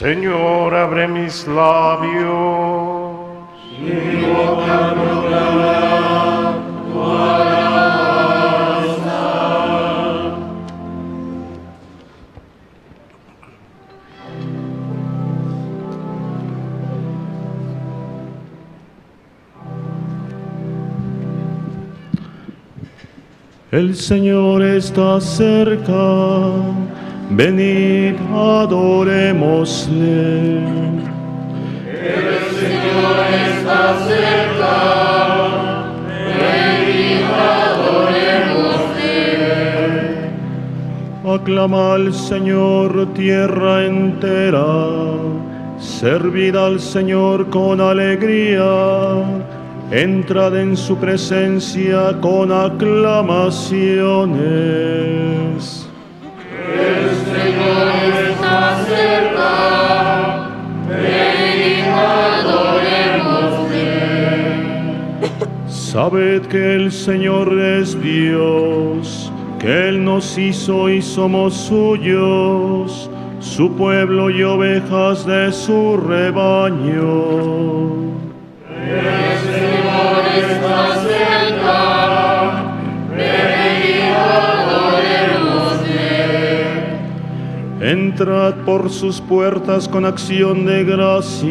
Señor, abre mis labios, y mi boca proclamará tu alabanza. El Señor está cerca. Venid, adorémosle. El Señor está cerca. Venid, adorémosle. Aclama al Señor, tierra entera. Servid al Señor con alegría. Entrad en su presencia con aclamaciones. Sabed que el Señor es Dios, que Él nos hizo y somos suyos, su pueblo y ovejas de su rebaño. El Señor está cerca, venid adorémosle. Entrad por sus puertas con acción de gracias,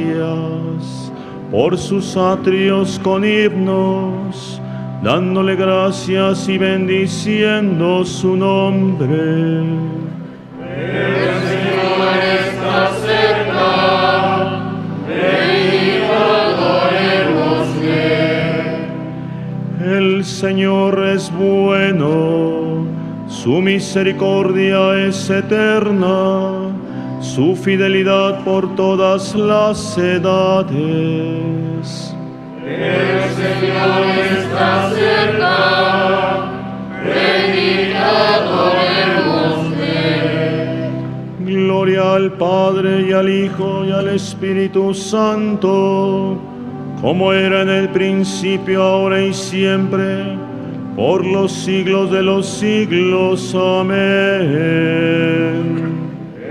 por sus atrios con himnos, dándole gracias y bendiciendo su nombre. El Señor está cerca, venid adorémosle. El Señor es bueno, su misericordia es eterna, su fidelidad por todas las edades. El Señor está cerca, venid adorémosle. Gloria al Padre y al Hijo y al Espíritu Santo, como era en el principio, ahora y siempre, por los siglos de los siglos. Amén. El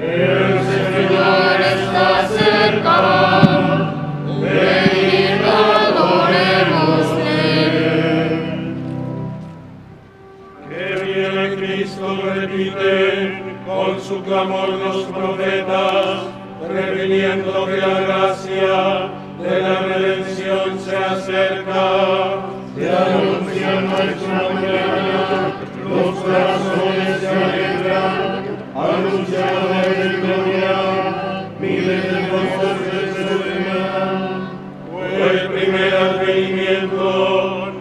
Señor está cerca, venid adorémosle. Que viene Cristo, repite con su clamor los profetas, previniendo que la gracia de la redención se acerca. Te anuncian nuestra mañana, los corazones se alegran. Anunciado en gloria, miles de voces se celebran. Fue el primer advenimiento,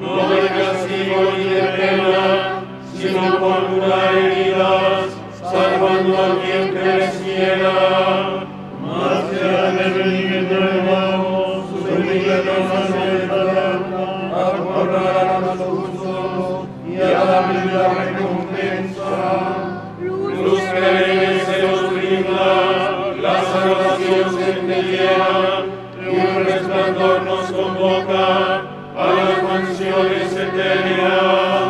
no de castigo ni de pena, sino por curar heridas, salvando a quien creciera. Más que al advenimiento nuevo, su semilla nos acercará a cobrar a los justos y a darle la recompensa. Luz perenne se nos brinda, la salvación se entendía, y un resplandor nos convoca a las mansiones eternas.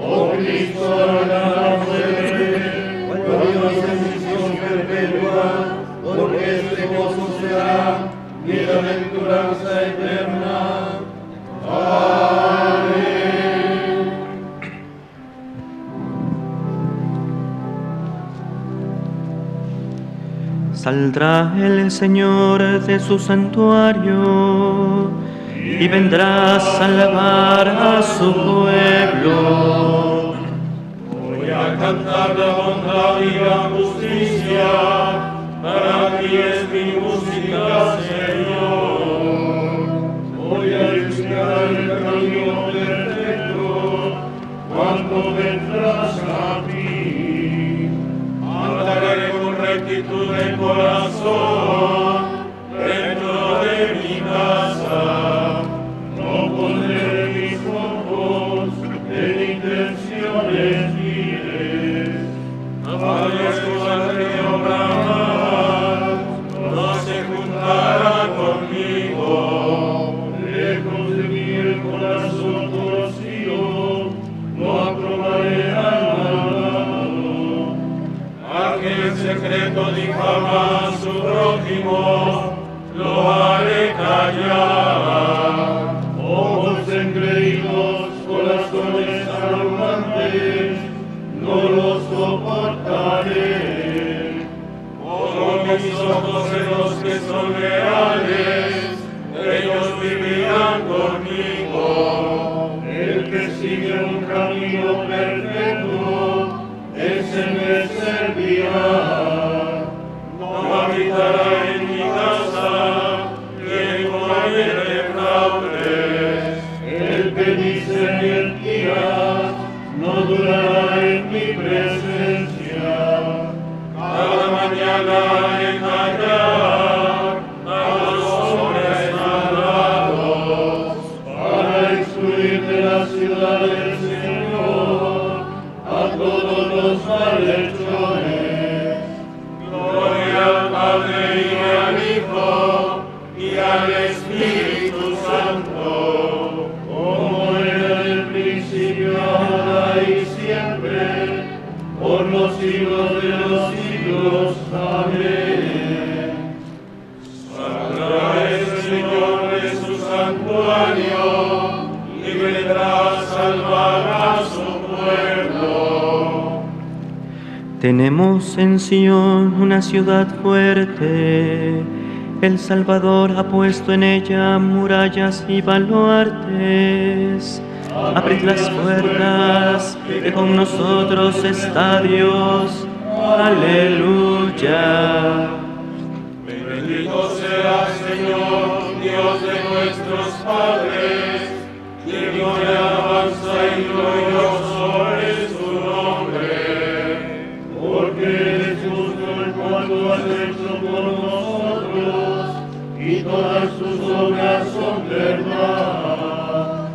Oh Cristo, la muerte, cuando la bendición perpetua, porque este gozo será mi aventuranza eterna. Amén. Saldrá el Señor de su santuario y vendrá a salvar a su pueblo. Voy a cantar la bondad y la justicia, para ti es mi música, Señor. Voy a buscar el camino perfecto, cuando vendrás a ti. rectitud de corazón dentro de mi casa. No pondré mis ojos en intenciones viles. Varias cosas que obra mal no se juntará conmigo. Lejos de mí el corazón torcido, no aprobaré al malvado. Aquel secreto difama a su prójimo, lo haré callar. Ojos engreídos, corazones arrogantes, no los soportaré. Por mis ojos en los que son reales, ellos vivirán conmigo. El que sigue un camino perfecto, ese me servirá. No habitará en mi casa quien comete fraudes. El que dice mentiras no durará en mi presencia. Cada mañana engañará del Señor a todos los malhechores. Gloria al Padre y al Hijo y al Espíritu Santo, como era en el principio, ahora y siempre, por los siglos de los siglos. Amén. Saldrá el Señor de su santuario, vendrá, salvará a su pueblo. Tenemos en Sion una ciudad fuerte, el Salvador ha puesto en ella murallas y baluartes. Abrid las puertas, que con nosotros está Dios. Aleluya. Bendito sea Señor, Dios de nuestros padres, quien alabanza y glorioso es su nombre, porque eres justo en cuanto has hecho por nosotros, y todas sus obras son verdad.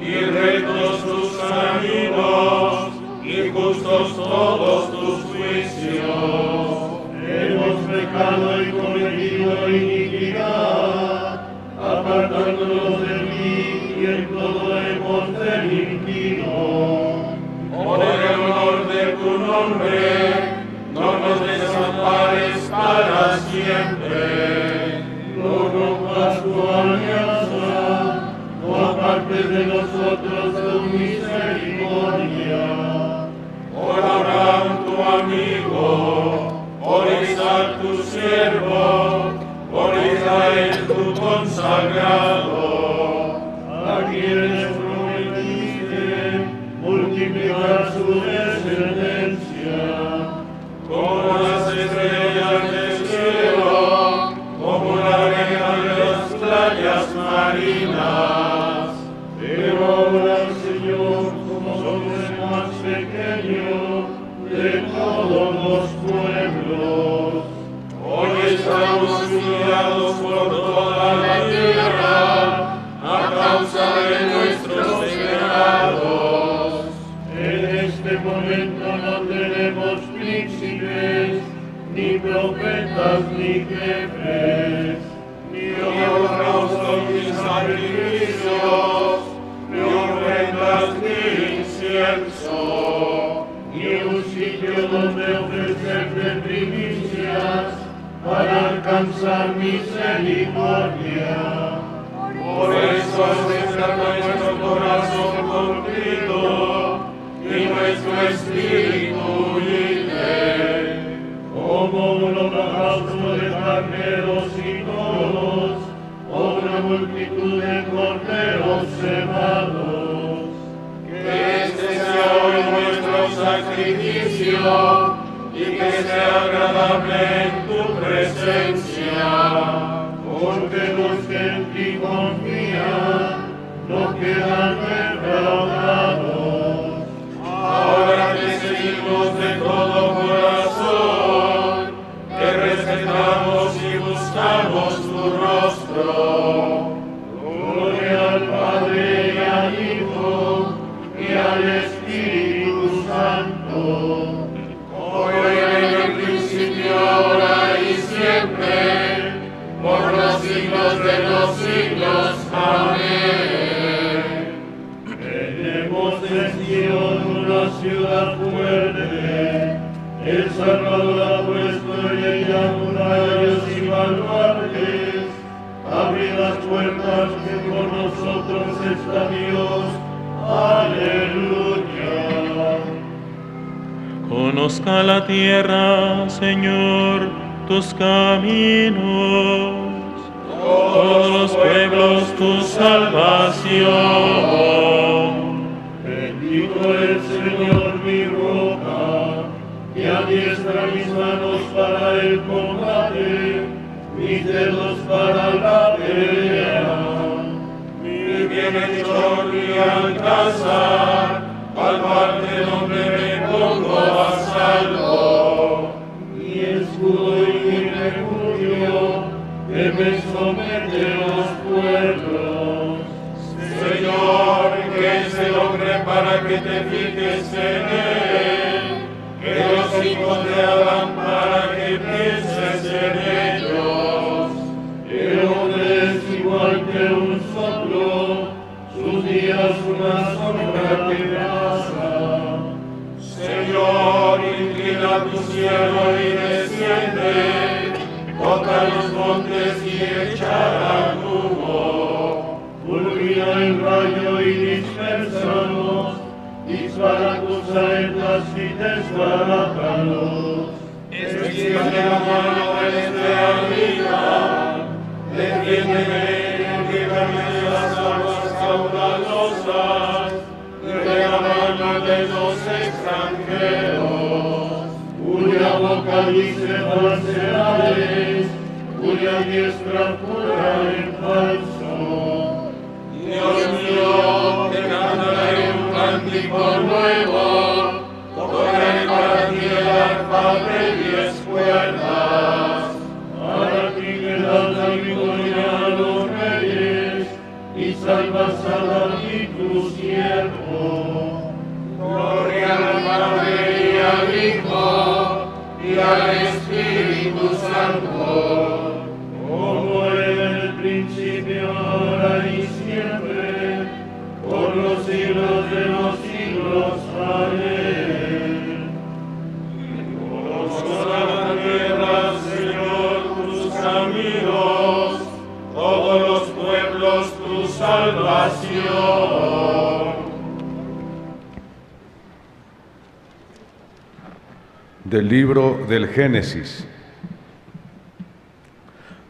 Y rectos tus caminos, y justos todos tus juicios. Hemos pecado y cometido iniquidad, apartándonos de mí, y en todo hemos delinquido. Por el honor de tu nombre, no nos desampares para siempre. No rompas tu alianza, no apartes de nosotros tu misericordia. Por Abraham tu amigo, por Isaac tu siervo, por Israel tu consagrado, a quienes prometiste multiplicar su descendencia. Como las estrellas del cielo, como la arena de las playas marinas. Pero ahora, Señor, como somos el más pequeño de todos los pueblos, hoy estamos guiados por toda la tierra a causa de nuestros pecados. En este momento no tenemos príncipes, ni profetas, ni jefes, ni holocaustos, ni sacrificios, ni ofrendas, ni incienso, ni un sitio donde ofrecerte primicias para alcanzar misericordia. Por eso acepta nuestro corazón contrito y nuestro espíritu humilde. Como un holocausto de carneros y toros, o una multitud de corderos cebados. Que este sea hoy nuestro sacrificio y que sea agradable en tu presencia. Porque los que en ti confían no quedan defraudados. Ahora te seguimos de todo corazón, te una ciudad fuerte, el Salvador ha puesto en ella murallas y baluartes. Abre las puertas que por nosotros está Dios. Aleluya. Conozca la tierra, Señor, tus caminos, todos los pueblos tu salvación. Bendito el Señor mi roca, que adiestra mis manos para el combate, mis dedos para la pelea, mi bienhechor y alcanzar, palparte donde me pongo a salvo, mi escudo y mi refugio, que me somete los pueblos. Señor, que es el hombre para que te fijes en él, que los hijos te hagan para que pienses en ellos. El hombre es igual que un soplo, sus días una sombra que pasa. Señor, inclina tu cielo y desciende, toca los montes y echará humo. Fulmina el rayo y dispersalos, dispara tus saetas y desbarátalos. Extiende la mano desde arriba, defiéndeme en que camine las aguas caudalosas, de la mano de los extranjeros. Cuya boca dice falsedades, cuya diestra jura el falso. Dios mío, te cantaré un cántico nuevo, tocaré para ti el arpa de 10 cuerdas. Para ti que das la victoria a los reyes, y salvas a David tu siervo. Gloria al Padre y al Hijo y al Espíritu Santo, como en el principio, ahora y siempre, por los siglos de los siglos. Amén. Conozca la tierra, Señor, tus caminos, todos los pueblos tu salvación. Del libro del Génesis.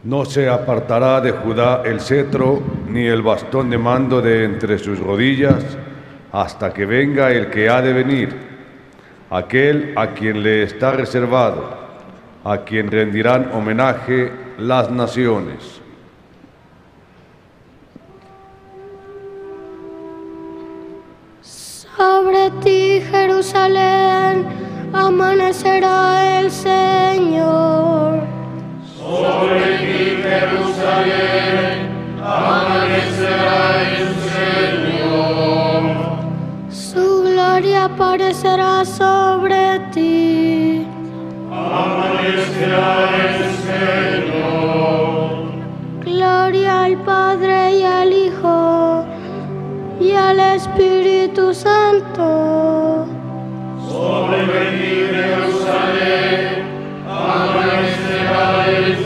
No se apartará de Judá el cetro, ni el bastón de mando de entre sus rodillas, hasta que venga el que ha de venir, aquel a quien le está reservado, a quien rendirán homenaje las naciones. Sobre ti, Jerusalén, amanecerá el Señor. Sobre ti, Jerusalén, amanecerá el Señor. Su gloria aparecerá sobre ti. Amanecerá el Señor. Gloria al Padre y al Hijo y al Espíritu Santo. Sobre ti, Jerusalén, amanecerá el Señor.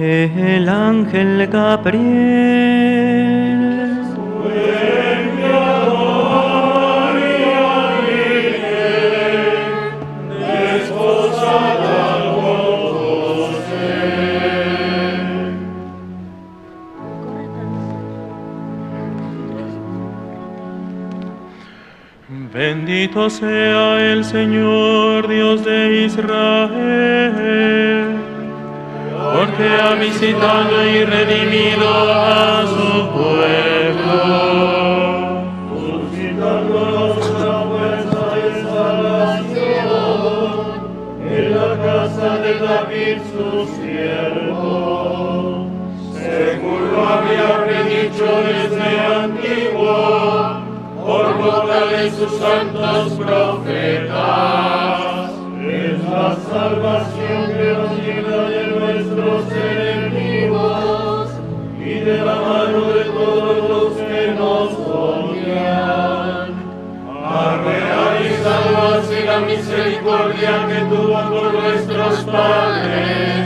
El ángel Gabriel fue a María Virgen, desposada. Bendito sea el Señor, Dios de Israel, porque ha visitado y redimido a su pueblo, suscitándonos la fuerza de salvación en la casa de David, su siervo, según lo había predicho desde antiguo, por boca de sus santos profetas. Es la salvación que nos llega del nuestros enemigos y de la mano de todos los que nos odian. Arrear y salvar sin la misericordia que tuvo por nuestros padres,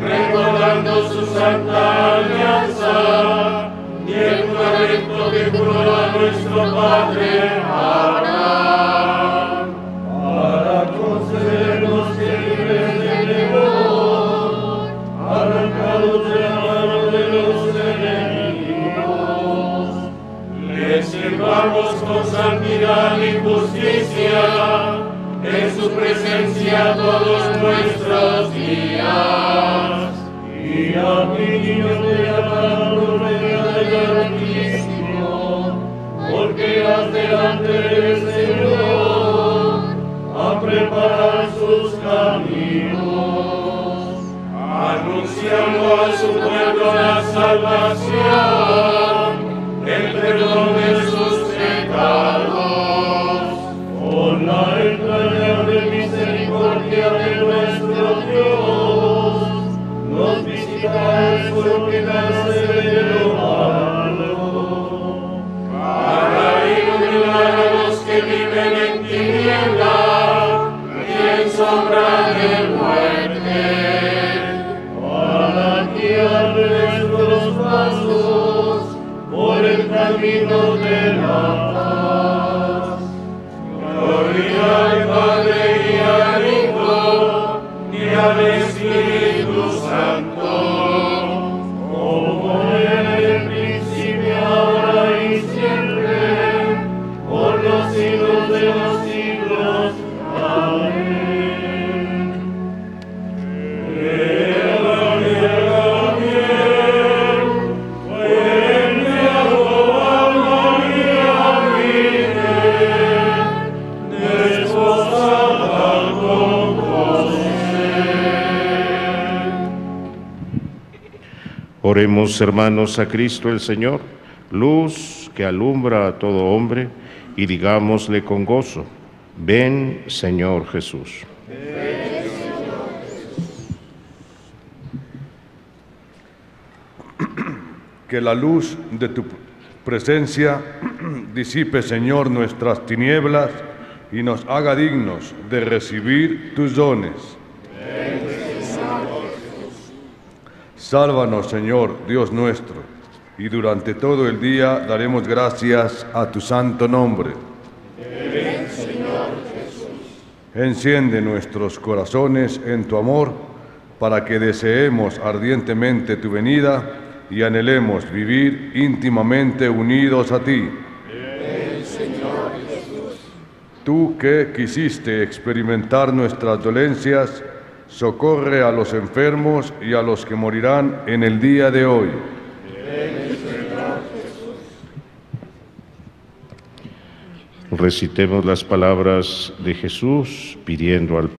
recordando su santa alianza y el juramento que juró a nuestro Padre Abraham, para concedernos que libres del demonio, arrancados de la mano de los enemigos, les sirvamos con santidad y justicia en su presencia todos nuestros días. Y a mi Dios te alabo, reina del Altísimo, porque vas delante del Señor a preparar sus caminos, anunciando a su pueblo la salvación, el perdón de sus pecados, con la entraña de misericordia de nuestro Dios. Nos visitarás porque nace de lo malo, para iluminar a los que viven en tiniebla y en sombra de muerte, para guiar nuestros pasos por el camino de la paz. Gloria al Padre y al Hijo y al Espíritu Santo, como en el principio, ahora y siempre, por los siglos de los siglos. Amén. Oremos, hermanos, a Cristo el Señor, luz que alumbra a todo hombre, y digámosle con gozo: ven, Señor Jesús. Ven, Señor Jesús. Que la luz de tu presencia disipe, Señor, nuestras tinieblas y nos haga dignos de recibir tus dones. Sálvanos, Señor, Dios nuestro, y durante todo el día daremos gracias a tu santo nombre. Ven, Señor Jesús. Enciende nuestros corazones en tu amor, para que deseemos ardientemente tu venida y anhelemos vivir íntimamente unidos a ti. Ven, Señor Jesús. Tú que quisiste experimentar nuestras dolencias, socorre a los enfermos y a los que morirán en el día de hoy. Recitemos las palabras de Jesús pidiendo al Padre.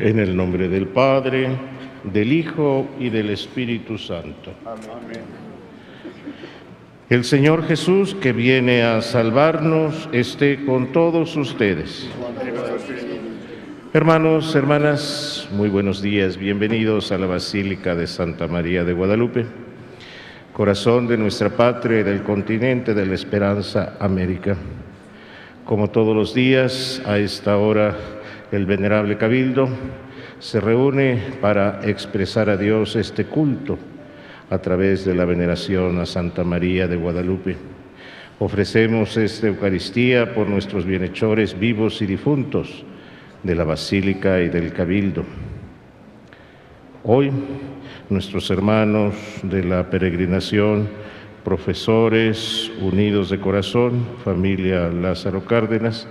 En el nombre del Padre, del Hijo y del Espíritu Santo. Amén. El Señor Jesús, que viene a salvarnos, esté con todos ustedes. Hermanos, hermanas, muy buenos días. Bienvenidos a la Basílica de Santa María de Guadalupe, corazón de nuestra patria y del continente de la esperanza, América. Como todos los días, a esta hora, el Venerable Cabildo se reúne para expresar a Dios este culto a través de la veneración a Santa María de Guadalupe. Ofrecemos esta Eucaristía por nuestros bienhechores vivos y difuntos de la Basílica y del Cabildo. Hoy, nuestros hermanos de la peregrinación, profesores unidos de corazón, familia Lázaro Cárdenas,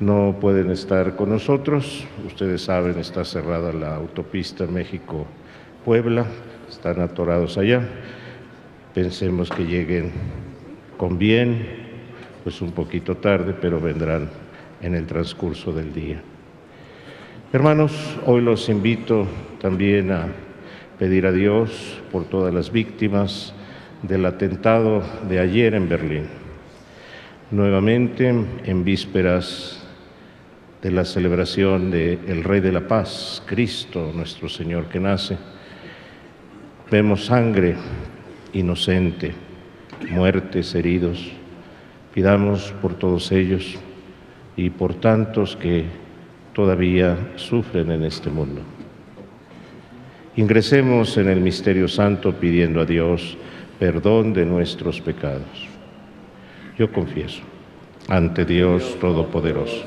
no pueden estar con nosotros. Ustedes saben, está cerrada la autopista México-Puebla, están atorados allá. Pensemos que lleguen con bien, pues un poquito tarde, pero vendrán en el transcurso del día. Hermanos, hoy los invito también a pedir a Dios por todas las víctimas del atentado de ayer en Berlín. Nuevamente, en vísperas de la celebración del Rey de la Paz, Cristo, nuestro Señor que nace, vemos sangre inocente, muertes, heridos. Pidamos por todos ellos y por tantos que todavía sufren en este mundo. Ingresemos en el misterio santo pidiendo a Dios perdón de nuestros pecados. Yo confieso ante Dios Todopoderoso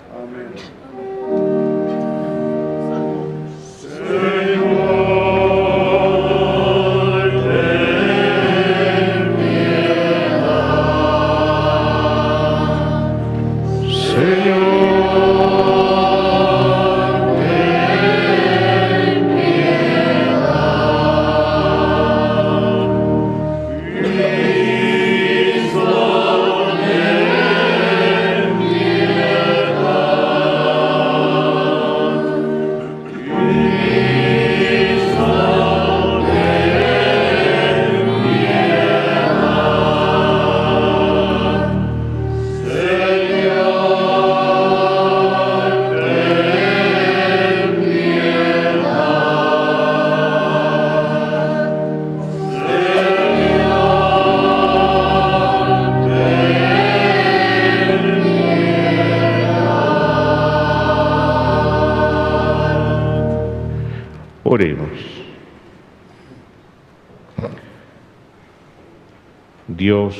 Dios,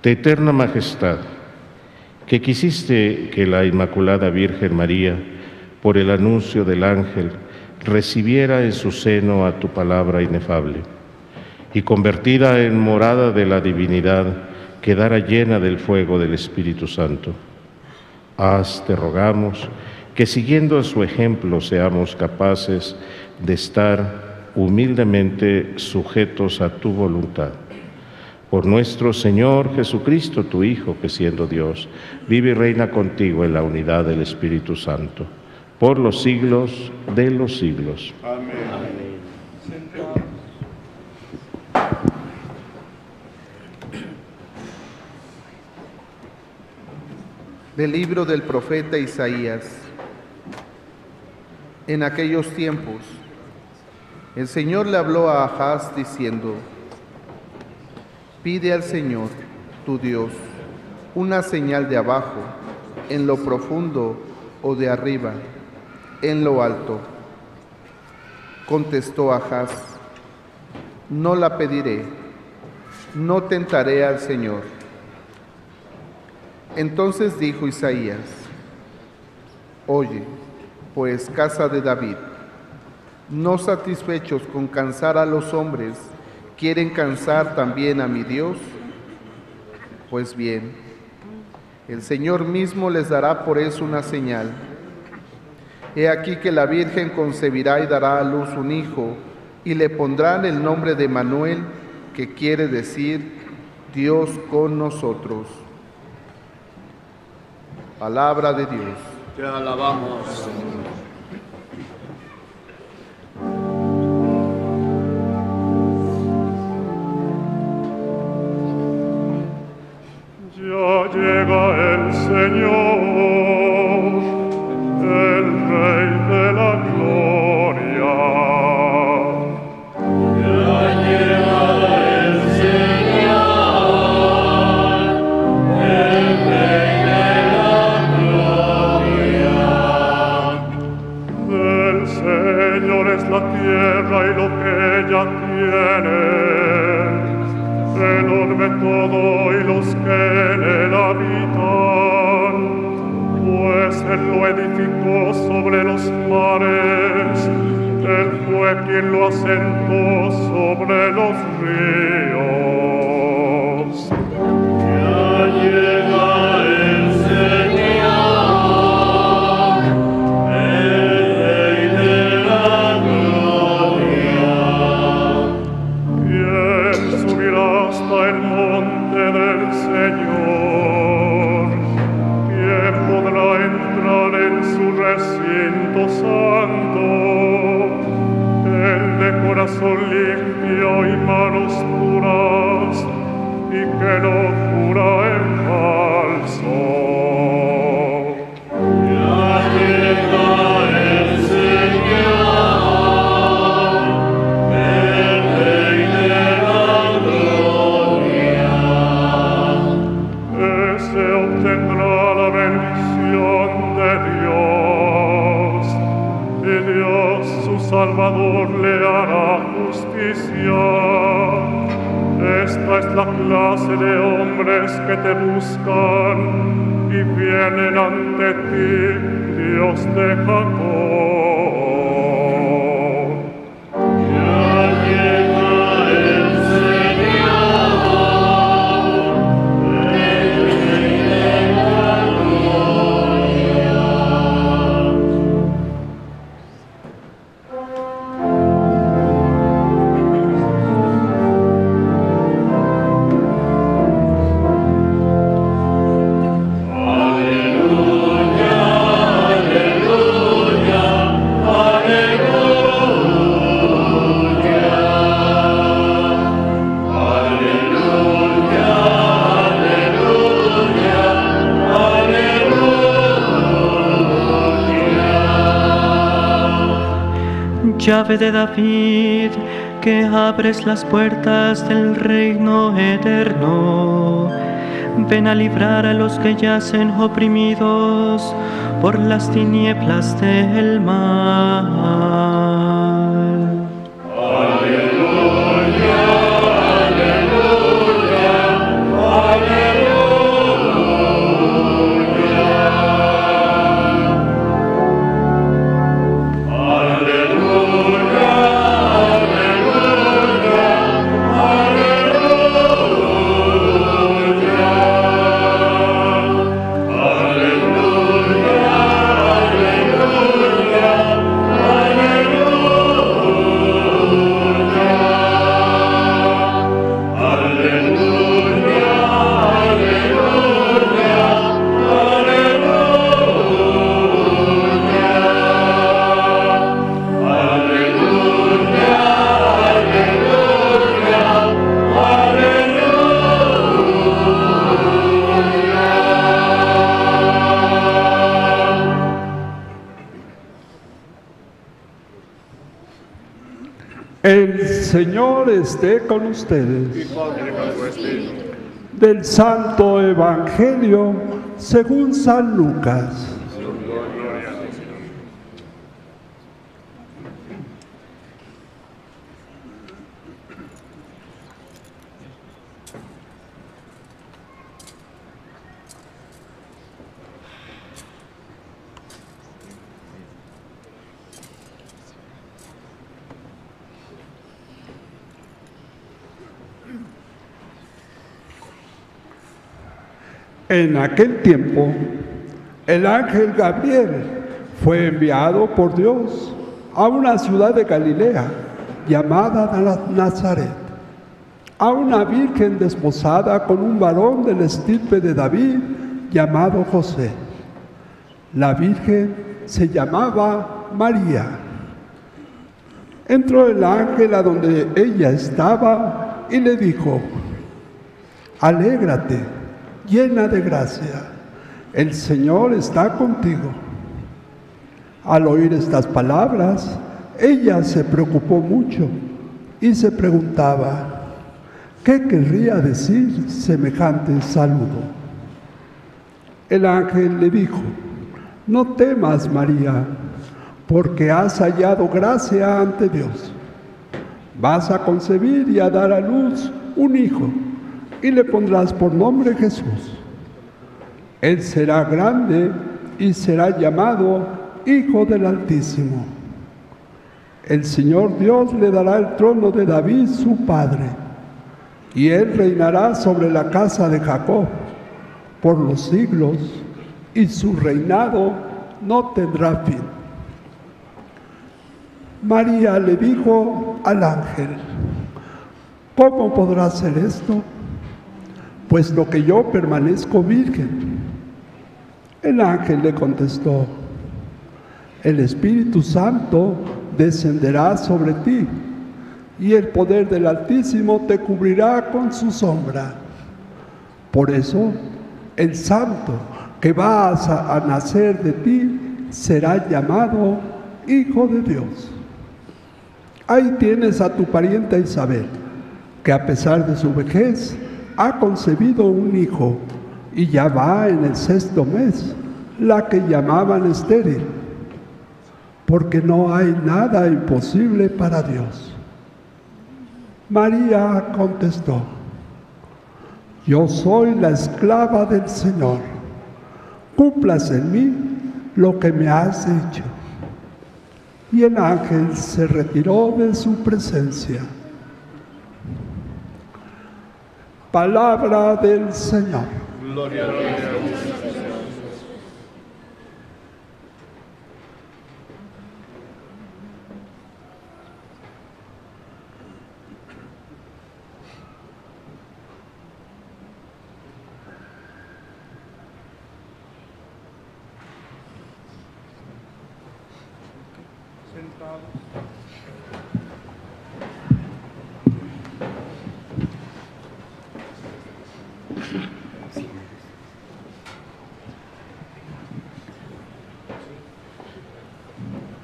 de eterna majestad, que quisiste que la Inmaculada Virgen María, por el anuncio del ángel, recibiera en su seno a tu palabra inefable, y convertida en morada de la divinidad, quedara llena del fuego del Espíritu Santo. Haz, te rogamos, que siguiendo su ejemplo seamos capaces de estar humildemente sujetos a tu voluntad. Por nuestro Señor Jesucristo, tu Hijo, que siendo Dios, vive y reina contigo en la unidad del Espíritu Santo, por los siglos de los siglos. Amén. Del libro del profeta Isaías. En aquellos tiempos, el Señor le habló a Ajaz diciendo: pide al Señor, tu Dios, una señal de abajo, en lo profundo o de arriba, en lo alto. Contestó Ajaz: no la pediré, no tentaré al Señor. Entonces dijo Isaías: oye, pues, casa de David, no satisfechos con cansar a los hombres, ¿quieren cansar también a mi Dios? Pues bien, el Señor mismo les dará por eso una señal. He aquí que la Virgen concebirá y dará a luz un hijo, y le pondrán el nombre de Manuel, que quiere decir Dios con nosotros. Palabra de Dios. Te alabamos, Señor. Ya llega el Señor, el Rey de la gloria. Ya llega el Señor, el Rey de la gloria. Del Señor es la tierra y lo que ella tiene, enorme todo y los que en él habitan, pues él lo edificó quien lo asentó sobre los ríos. Ya llega el Señor, el Rey de la gloria. ¿Quién subirá hasta el monte del Señor? ¿Quién podrá entrar en su recinto santo? El de corazón limpio y manos puras, y que no jura en falso. Ya llega el Señor, el Rey de la gloria. Ese obtendrá la bendición de Dios, y Dios su Salvador le hará justicia. Esta es la clase de hombres que te buscan y vienen ante ti, Dios de Jacob. Ya llega el Señor, el Rey de la gloria. Llave de David, que abres las puertas del reino eterno. Ven a librar a los que yacen oprimidos por las tinieblas del mal. Aleluya, aleluya, Señor esté con ustedes. Del Santo Evangelio según San Lucas. En aquel tiempo, el ángel Gabriel fue enviado por Dios a una ciudad de Galilea llamada Nazaret, a una virgen desposada con un varón de la estirpe de David llamado José. La virgen se llamaba María. Entró el ángel a donde ella estaba y le dijo: «Alégrate, llena de gracia, el Señor está contigo». Al oír estas palabras, ella se preocupó mucho y se preguntaba, ¿qué querría decir semejante saludo? El ángel le dijo: «No temas, María, porque has hallado gracia ante Dios. Vas a concebir y a dar a luz un hijo, y le pondrás por nombre Jesús. Él será grande y será llamado Hijo del Altísimo. el Señor Dios le dará el trono de David, su padre, y él reinará sobre la casa de Jacob por los siglos, y su reinado no tendrá fin. María le dijo al ángel: ¿cómo podrá ser esto? Puesto que yo permanezco virgen. El ángel le contestó: el Espíritu Santo descenderá sobre ti, y el poder del Altísimo te cubrirá con su sombra. Por eso, el santo que va a nacer de ti será llamado Hijo de Dios. Ahí tienes a tu parienta Isabel, que a pesar de su vejez ha concebido un hijo, y ya va en el 6º mes, la que llamaban estéril, porque no hay nada imposible para Dios. María contestó: yo soy la esclava del Señor, cumplas en mí lo que me has hecho. Y el ángel se retiró de su presencia. Palabra del Señor. Gloria a Dios.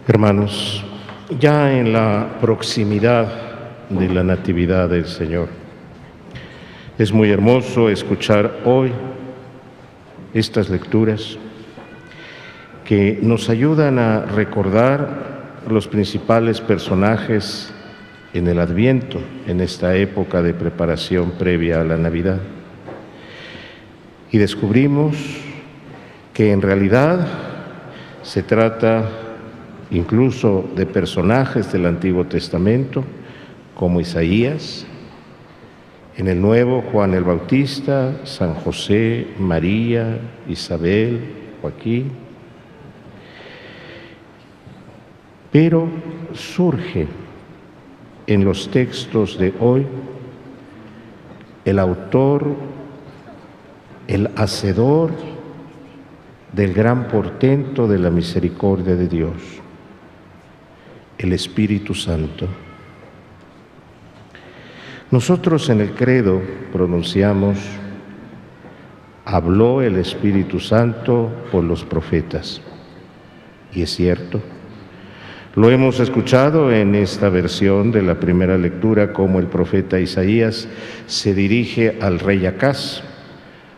Hermanos, ya en la proximidad de la Natividad del Señor, es muy hermoso escuchar hoy estas lecturas que nos ayudan a recordar los principales personajes en el Adviento, en esta época de preparación previa a la Navidad. Y descubrimos que en realidad se trata incluso de personajes del Antiguo Testamento, como Isaías, en el Nuevo, Juan el Bautista, San José, María, Isabel, Joaquín. Pero surge en los textos de hoy el autor, el hacedor del gran portento de la misericordia de Dios, el Espíritu Santo. Nosotros en el credo pronunciamos: habló el Espíritu Santo por los profetas. Y es cierto, lo hemos escuchado en esta versión de la primera lectura, como el profeta Isaías se dirige al rey Ajaz,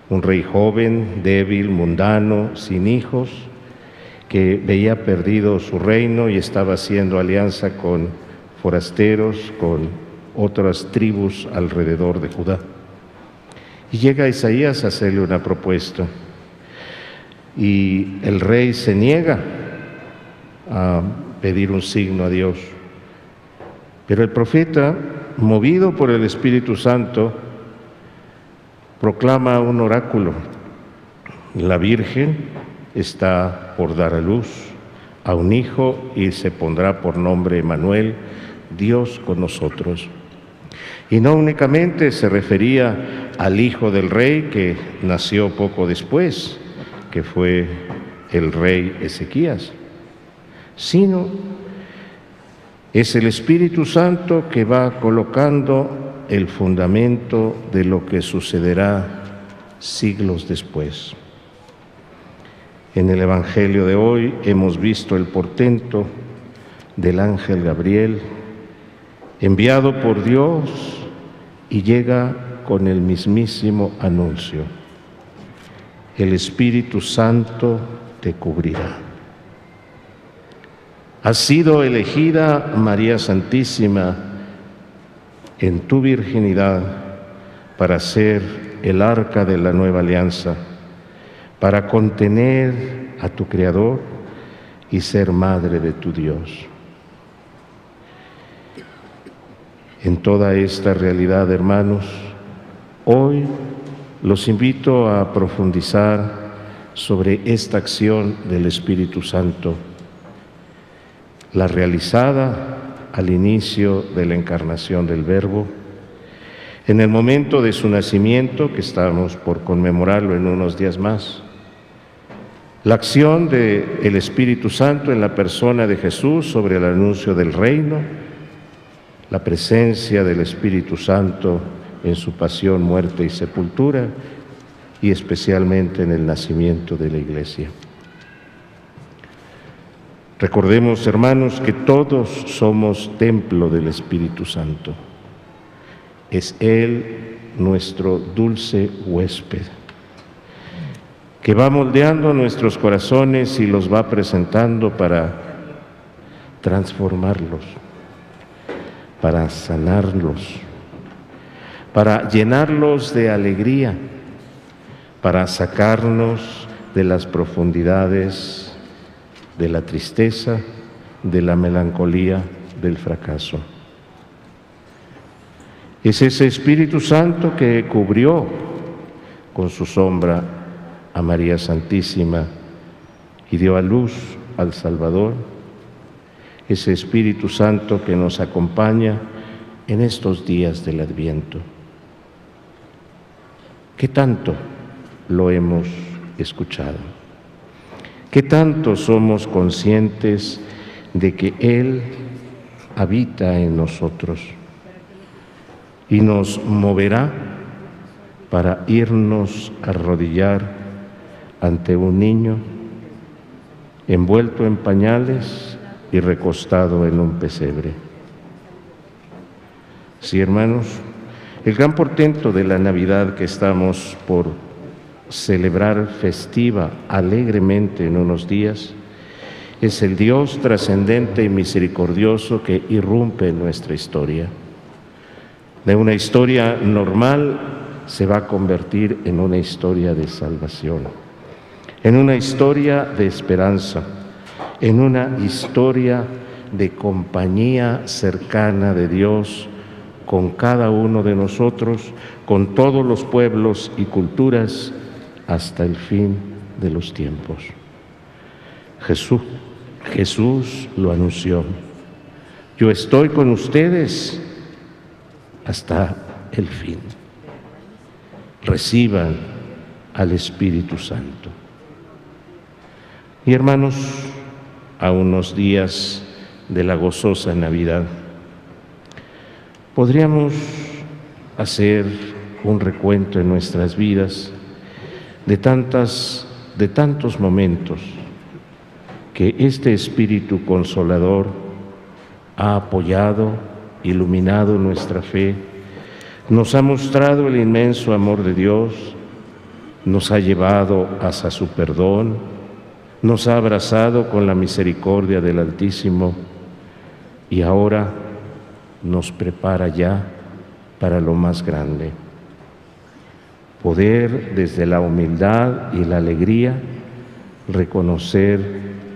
un rey joven, débil, mundano, sin hijos, que veía perdido su reino y estaba haciendo alianza con forasteros, con otras tribus alrededor de Judá. Y llega Isaías a hacerle una propuesta, y el rey se niega a pedir un signo a Dios. Pero el profeta, movido por el Espíritu Santo, proclama un oráculo: la Virgen está por dar a luz a un hijo y se pondrá por nombre Emmanuel, Dios con nosotros. Y no únicamente se refería al hijo del rey que nació poco después, que fue el rey Ezequías, sino es el Espíritu Santo que va colocando el fundamento de lo que sucederá siglos después. En el Evangelio de hoy hemos visto el portento del ángel Gabriel, enviado por Dios, y llega con el mismísimo anuncio: el Espíritu Santo te cubrirá. Ha sido elegida María Santísima en tu virginidad para ser el arca de la nueva alianza, para contener a tu Creador y ser madre de tu Dios. en toda esta realidad, hermanos, hoy los invito a profundizar sobre esta acción del Espíritu Santo, la realizada al inicio de la encarnación del Verbo, en el momento de su nacimiento, que estamos por conmemorarlo en unos días más, la acción del Espíritu Santo en la persona de Jesús sobre el anuncio del reino, la presencia del Espíritu Santo en su pasión, muerte y sepultura, y especialmente en el nacimiento de la Iglesia. Recordemos, hermanos, que todos somos templo del Espíritu Santo. Es Él nuestro dulce huésped, que va moldeando nuestros corazones y los va presentando para transformarlos, para sanarlos, para llenarlos de alegría, para sacarnos de las profundidades de la tristeza, de la melancolía, del fracaso. Es ese Espíritu Santo que cubrió con su sombra a María Santísima y dio a luz al Salvador. Ese Espíritu Santo que nos acompaña en estos días del Adviento. ¿Qué tanto lo hemos escuchado? ¿Qué tanto somos conscientes de que Él habita en nosotros? Y nos moverá para irnos a arrodillar ante un niño envuelto en pañales y recostado en un pesebre. Sí, hermanos, el gran portento de la Navidad que estamos por celebrar festiva, alegremente en unos días, es el Dios trascendente y misericordioso que irrumpe en nuestra historia. De una historia normal se va a convertir en una historia de salvación, en una historia de esperanza, en una historia de compañía cercana de Dios con cada uno de nosotros, con todos los pueblos y culturas, hasta el fin de los tiempos. Jesús lo anunció. Yo estoy con ustedes hasta el fin. Reciban al Espíritu Santo. Y hermanos, a unos días de la gozosa Navidad, podríamos hacer un recuento en nuestras vidas de tantos momentos que este Espíritu Consolador ha apoyado, iluminado nuestra fe, nos ha mostrado el inmenso amor de Dios, nos ha llevado hacia su perdón, nos ha abrazado con la misericordia del Altísimo y ahora nos prepara ya para lo más grande. Poder desde la humildad y la alegría reconocer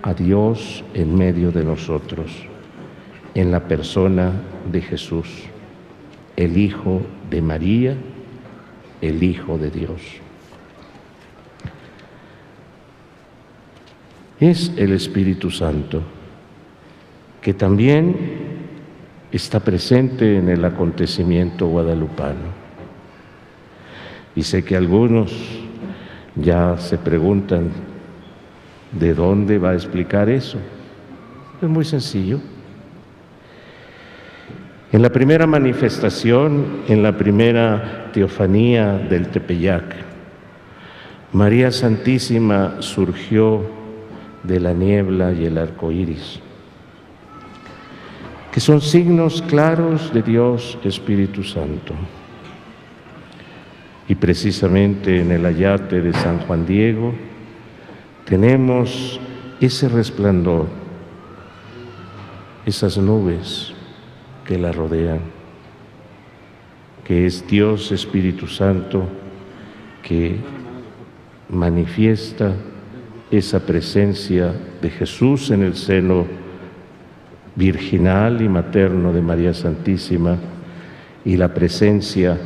a Dios en medio de nosotros, en la persona de Jesús, el Hijo de María, el Hijo de Dios. Es el Espíritu Santo que también está presente en el acontecimiento guadalupano. Y sé que algunos ya se preguntan, ¿de dónde va a explicar eso? Es muy sencillo. En la primera manifestación, en la primera teofanía del Tepeyac, María Santísima surgió de la niebla y el arco iris, que son signos claros de Dios Espíritu Santo. Y precisamente en el ayate de San Juan Diego tenemos ese resplandor, esas nubes que la rodean, que es Dios Espíritu Santo que manifiesta esa presencia de Jesús en el seno virginal y materno de María Santísima y la presencia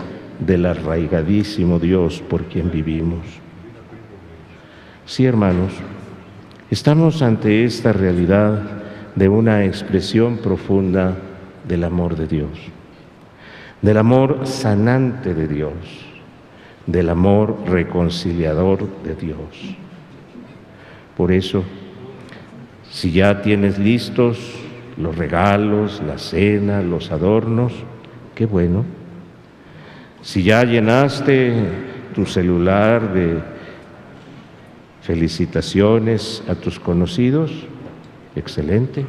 del arraigadísimo Dios por quien vivimos. Sí, hermanos, estamos ante esta realidad de una expresión profunda del amor de Dios, del amor sanante de Dios, del amor reconciliador de Dios. Por eso, si ya tienes listos los regalos, la cena, los adornos, qué bueno. Si ya llenaste tu celular de felicitaciones a tus conocidos, excelente.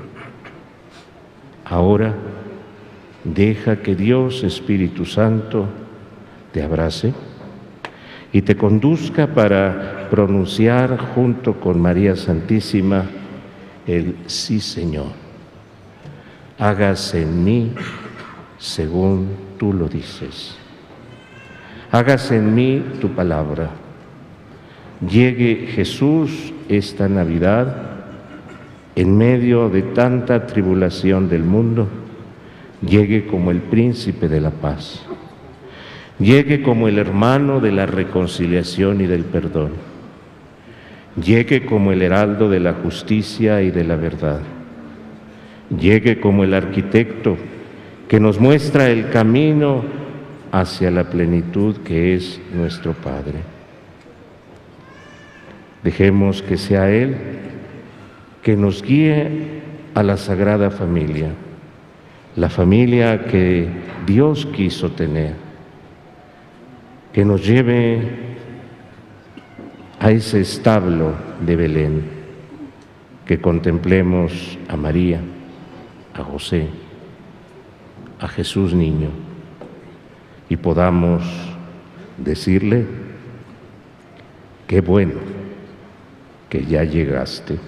Ahora, deja que Dios, Espíritu Santo, te abrace y te conduzca para pronunciar junto con María Santísima el sí, Señor. Hágase en mí según tú lo dices. Hágase en mí tu palabra. Llegue Jesús esta Navidad en medio de tanta tribulación del mundo. Llegue como el príncipe de la paz, llegue como el hermano de la reconciliación y del perdón, llegue como el heraldo de la justicia y de la verdad, llegue como el arquitecto que nos muestra el camino hacia la plenitud que es nuestro Padre. Dejemos que sea Él que nos guíe a la Sagrada Familia, la familia que Dios quiso tener, que nos lleve a ese establo de Belén, que contemplemos a María, a José, a Jesús niño, y podamos decirle, qué bueno que ya llegaste.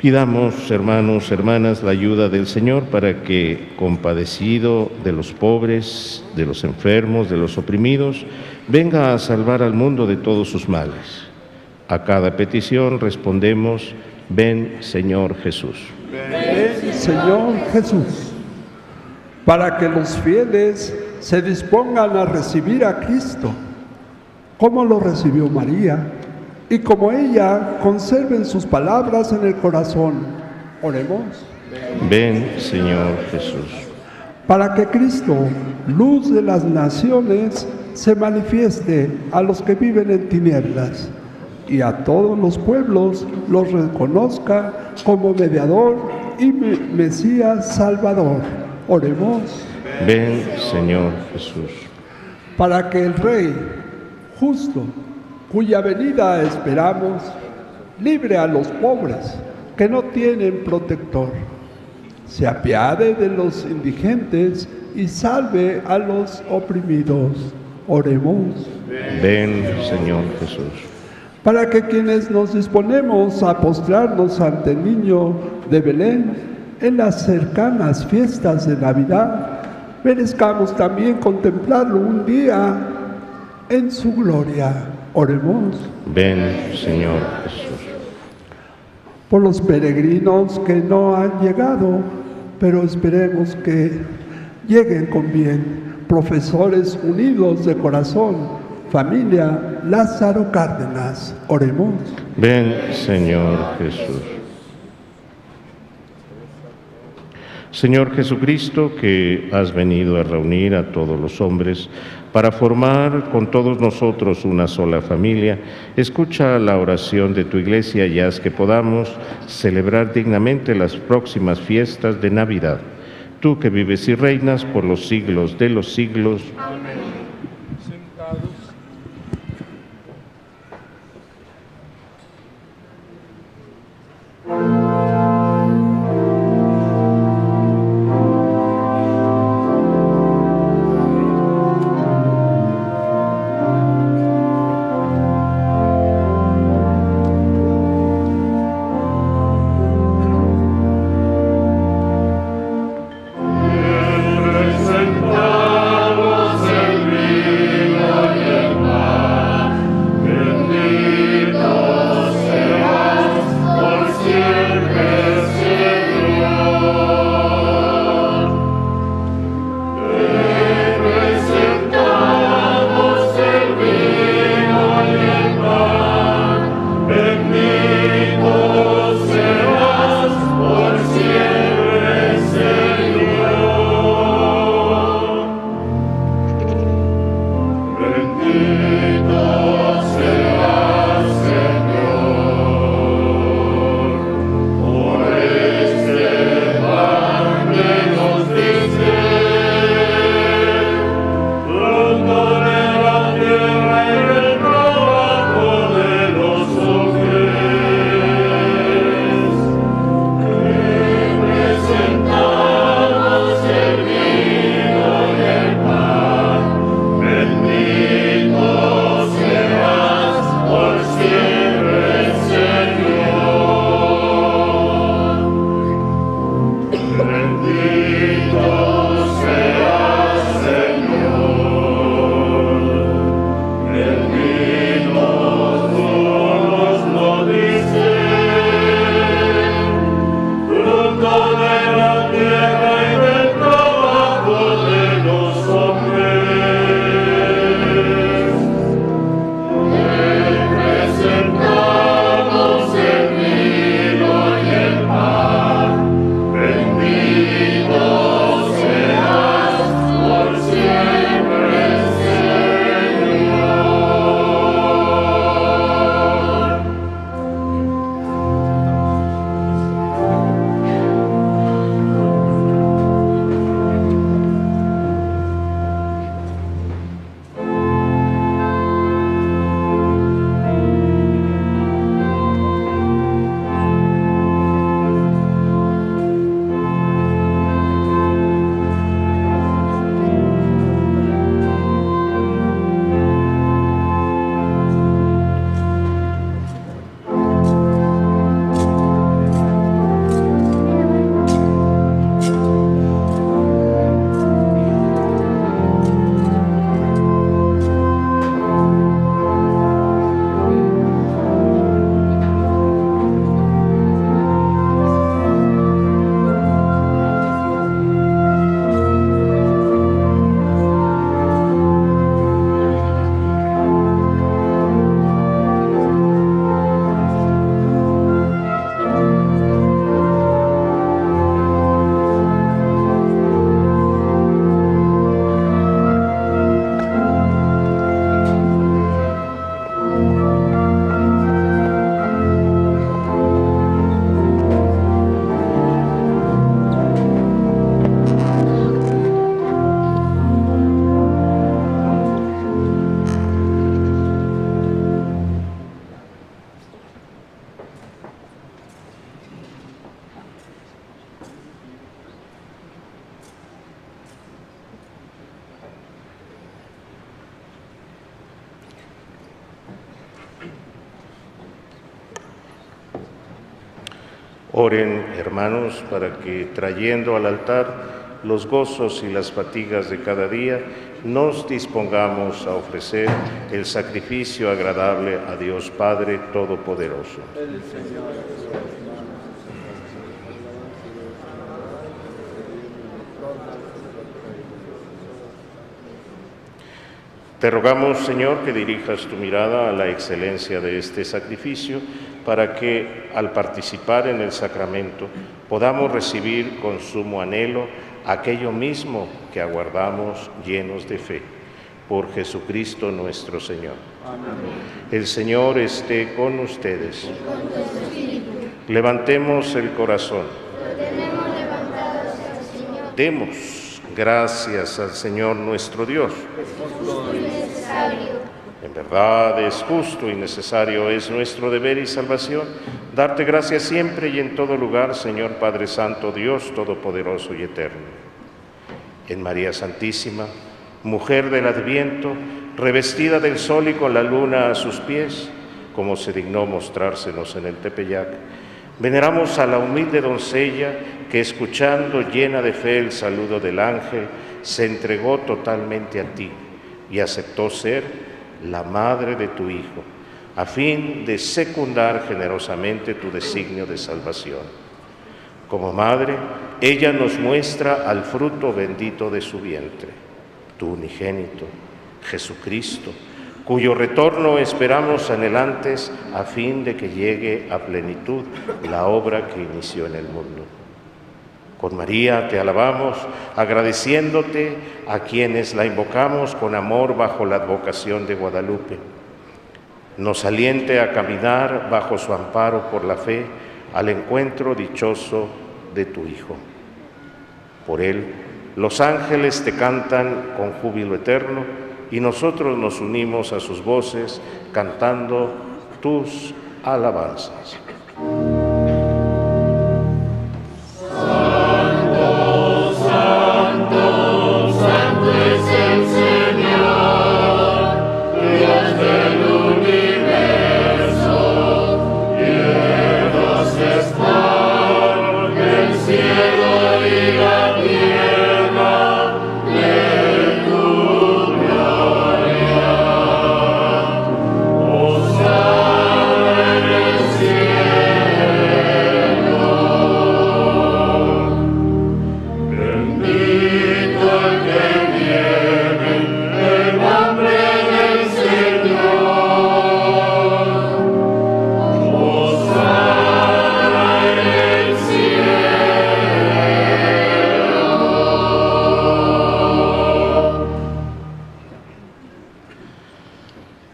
Pidamos, hermanos, hermanas, la ayuda del Señor para que, compadecido de los pobres, de los enfermos, de los oprimidos, venga a salvar al mundo de todos sus males. A cada petición respondemos, ven, Señor Jesús. Ven, Señor Jesús. Para que los fieles se dispongan a recibir a Cristo, como lo recibió María, y como ella, conserven sus palabras en el corazón. Oremos. Ven, Señor Jesús. Para que Cristo, luz de las naciones, se manifieste a los que viven en tinieblas, y a todos los pueblos los reconozca como mediador y Mesías Salvador. Oremos. Ven, Señor Jesús. Para que el Rey justo, cuya venida esperamos, libre a los pobres que no tienen protector, se apiade de los indigentes y salve a los oprimidos. Oremos. Ven, Señor Jesús. Para que quienes nos disponemos a postrarnos ante el niño de Belén en las cercanas fiestas de Navidad, merezcamos también contemplarlo un día en su gloria. Oremos. Ven, Señor Jesús. Por los peregrinos que no han llegado, pero esperemos que lleguen con bien, profesores unidos de corazón, familia Lázaro Cárdenas. Oremos. Ven, Señor Jesús. Señor Jesucristo, que has venido a reunir a todos los hombres para formar con todos nosotros una sola familia, escucha la oración de tu Iglesia y haz que podamos celebrar dignamente las próximas fiestas de Navidad. Tú que vives y reinas por los siglos de los siglos. Amén. Oren, hermanos, para que, trayendo al altar los gozos y las fatigas de cada día, nos dispongamos a ofrecer el sacrificio agradable a Dios Padre Todopoderoso. Te rogamos, Señor, que dirijas tu mirada a la excelencia de este sacrificio, para que, al participar en el sacramento, podamos recibir con sumo anhelo aquello mismo que aguardamos llenos de fe. Por Jesucristo nuestro Señor. Amén. El Señor esté con ustedes. Y con tu espíritu. Levantemos el corazón. Lo tenemos levantado hacia el Señor. Demos gracias al Señor nuestro Dios. En verdad es justo y necesario, es nuestro deber y salvación, darte gracias siempre y en todo lugar, Señor Padre Santo, Dios Todopoderoso y Eterno. En María Santísima, mujer del Adviento, revestida del sol y con la luna a sus pies, como se dignó mostrársenos en el Tepeyac, veneramos a la humilde doncella que, escuchando llena de fe el saludo del ángel, se entregó totalmente a ti y aceptó ser la madre de tu Hijo, a fin de secundar generosamente tu designio de salvación. Como madre, ella nos muestra al fruto bendito de su vientre, tu unigénito, Jesucristo, cuyo retorno esperamos anhelantes a fin de que llegue a plenitud la obra que inició en el mundo. Con María te alabamos, agradeciéndote a quienes la invocamos con amor bajo la advocación de Guadalupe. Nos aliente a caminar bajo su amparo por la fe al encuentro dichoso de tu Hijo. Por Él, los ángeles te cantan con júbilo eterno y nosotros nos unimos a sus voces cantando tus alabanzas.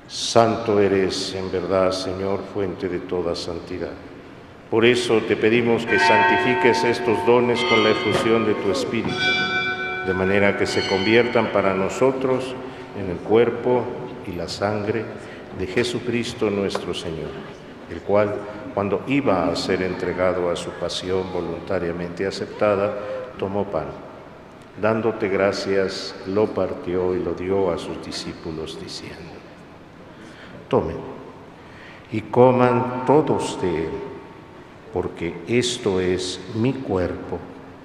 Santo eres en verdad, Señor, fuente de toda santidad. Por eso te pedimos que santifiques estos dones con la efusión de tu Espíritu, de manera que se conviertan para nosotros en el cuerpo y la sangre de Jesucristo nuestro Señor, el cual, cuando iba a ser entregado a su pasión voluntariamente aceptada, tomó pan. Dándote gracias, lo partió y lo dio a sus discípulos, diciendo: tomen y coman todos de él, porque esto es mi cuerpo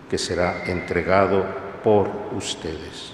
que será entregado por ustedes.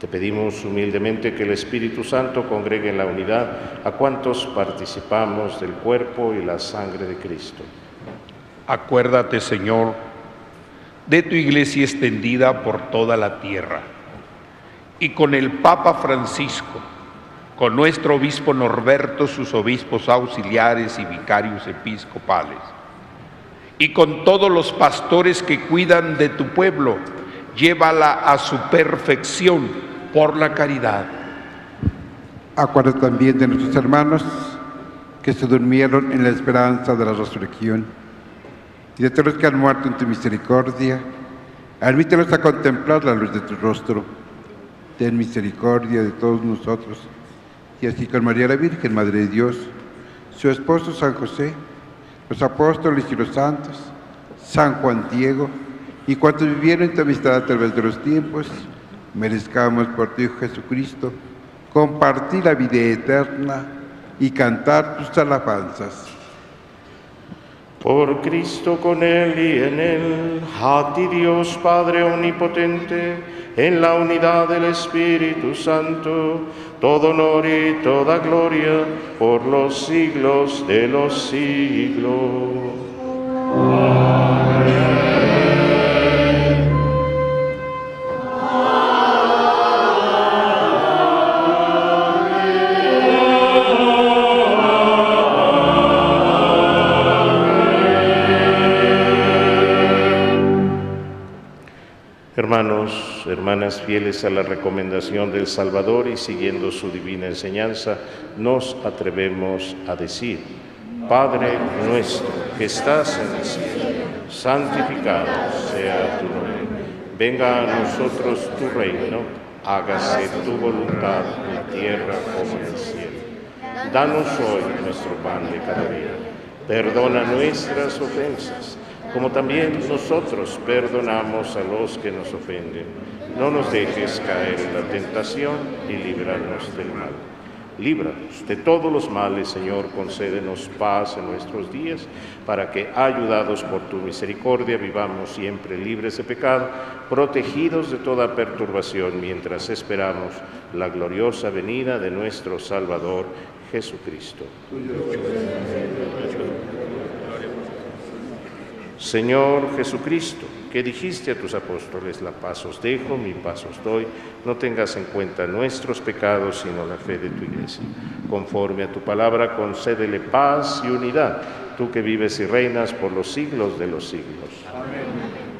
Te pedimos humildemente que el Espíritu Santo congregue en la unidad a cuantos participamos del cuerpo y la sangre de Cristo. Acuérdate, Señor, de tu Iglesia extendida por toda la tierra, y con el Papa Francisco, con nuestro Obispo Norberto, sus obispos auxiliares y vicarios episcopales, y con todos los pastores que cuidan de tu pueblo, llévala a su perfección por la caridad. Acuérdate también de nuestros hermanos que se durmieron en la esperanza de la resurrección, y de todos los que han muerto en tu misericordia, admítelos a contemplar la luz de tu rostro. Ten misericordia de todos nosotros, y así con María la Virgen, Madre de Dios, su esposo San José, los apóstoles y los santos, San Juan Diego, y cuantos vivieron en tu amistad a través de los tiempos, merezcamos por tu Hijo Jesucristo compartir la vida eterna y cantar tus alabanzas. Por Cristo, con Él y en Él, a ti Dios Padre Omnipotente, en la unidad del Espíritu Santo, todo honor y toda gloria por los siglos de los siglos. Amén. Amén. Hermanos, hermanas, fieles a la recomendación del Salvador y siguiendo su divina enseñanza, nos atrevemos a decir: Padre nuestro que estás en el cielo, santificado sea tu nombre. Venga a nosotros tu reino, hágase tu voluntad en tierra como en el cielo. Danos hoy nuestro pan de cada día. Perdona nuestras ofensas, como también nosotros perdonamos a los que nos ofenden. No nos dejes caer en la tentación y líbranos del mal. Líbranos de todos los males, Señor, concédenos paz en nuestros días, para que, ayudados por tu misericordia, vivamos siempre libres de pecado, protegidos de toda perturbación, mientras esperamos la gloriosa venida de nuestro Salvador, Jesucristo. Señor Jesucristo, que dijiste a tus apóstoles: la paz os dejo, mi paz os doy, no tengas en cuenta nuestros pecados, sino la fe de tu Iglesia. Conforme a tu palabra, concédele paz y unidad, tú que vives y reinas por los siglos de los siglos. Amén.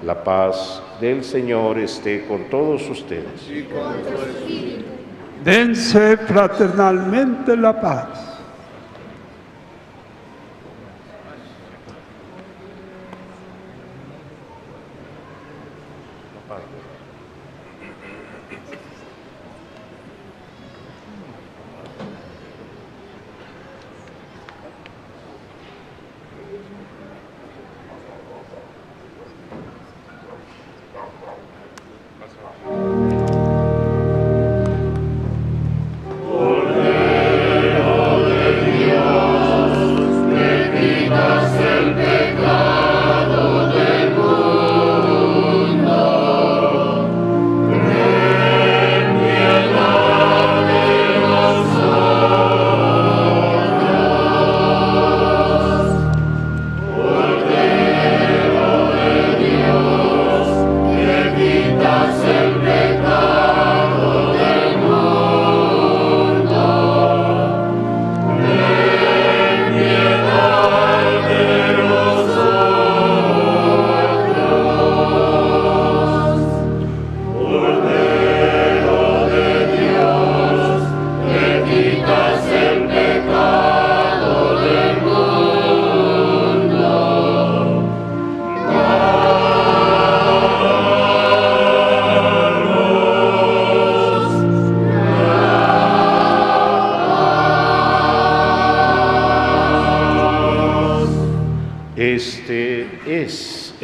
La paz del Señor esté con todos ustedes. Y con tu espíritu. Dense fraternalmente la paz. es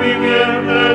Viviente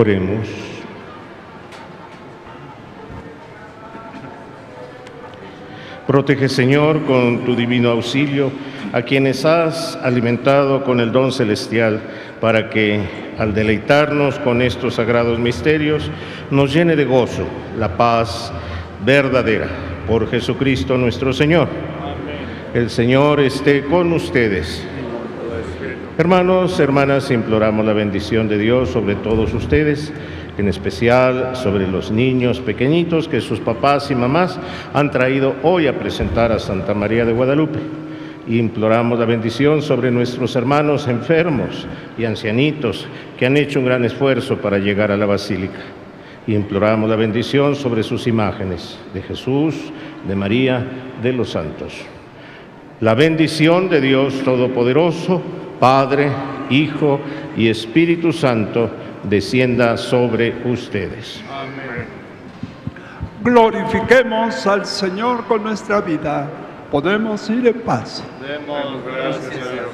Oremos. Protege, Señor, con tu divino auxilio a quienes has alimentado con el don celestial, para que, al deleitarnos con estos sagrados misterios, nos llene de gozo la paz verdadera. Por Jesucristo nuestro Señor. Amén. El Señor esté con ustedes. Hermanos, hermanas, imploramos la bendición de Dios sobre todos ustedes, en especial sobre los niños pequeñitos que sus papás y mamás han traído hoy a presentar a Santa María de Guadalupe. Imploramos la bendición sobre nuestros hermanos enfermos y ancianitos que han hecho un gran esfuerzo para llegar a la Basílica. Imploramos la bendición sobre sus imágenes de Jesús, de María, de los santos. La bendición de Dios Todopoderoso, Padre, Hijo y Espíritu Santo, descienda sobre ustedes. Amén. Glorifiquemos al Señor con nuestra vida. Podemos ir en paz. Demos gracias a Dios.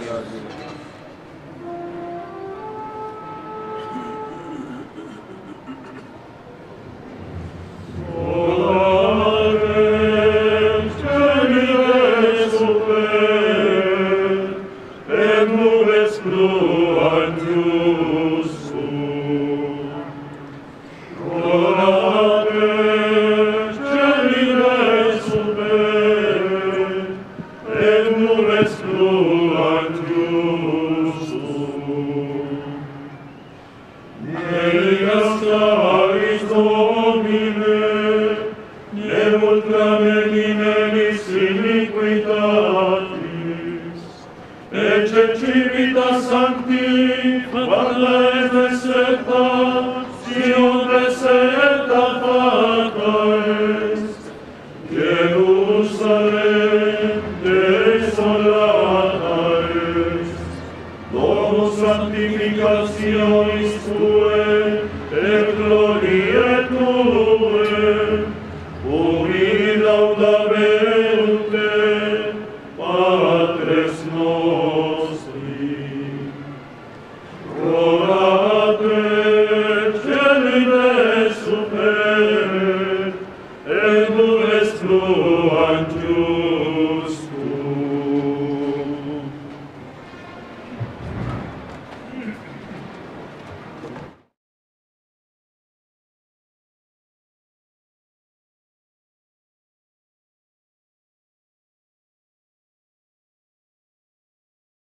Santificationis tuae.